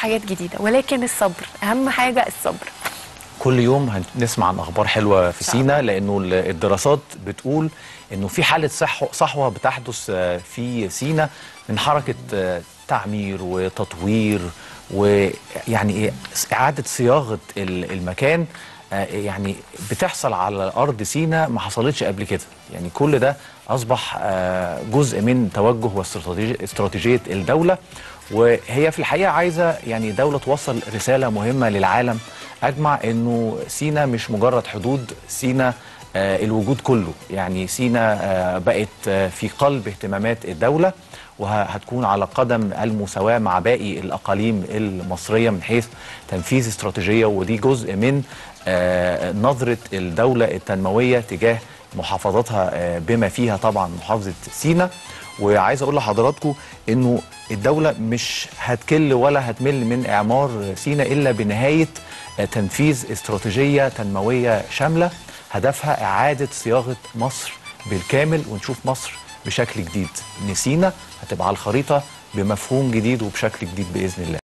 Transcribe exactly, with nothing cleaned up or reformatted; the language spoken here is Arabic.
حاجات جديده، ولكن الصبر اهم حاجه. الصبر. كل يوم هنسمع عن اخبار حلوه في سيناء، لانه الدراسات بتقول انه في حاله صحوه بتحدث في سيناء من حركه تعمير وتطوير ويعني اعاده صياغه المكان، يعني بتحصل على ارض سيناء ما حصلتش قبل كده. يعني كل ده اصبح جزء من توجه واستراتيجيه الدوله، وهي في الحقيقه عايزه يعني دوله توصل رساله مهمه للعالم اجمع انه سيناء مش مجرد حدود، سيناء الوجود كله. يعني سيناء بقت في قلب اهتمامات الدوله، وهتكون على قدم المساواة مع باقي الأقاليم المصرية من حيث تنفيذ استراتيجية، ودي جزء من نظرة الدولة التنموية تجاه محافظاتها بما فيها طبعا محافظة سيناء. وعايز أقول لحضراتكم أنه الدولة مش هتكل ولا هتمل من إعمار سيناء إلا بنهاية تنفيذ استراتيجية تنموية شاملة هدفها إعادة صياغة مصر بالكامل، ونشوف مصر بشكل جديد. سيناء هتبقى على الخريطة بمفهوم جديد وبشكل جديد بإذن الله.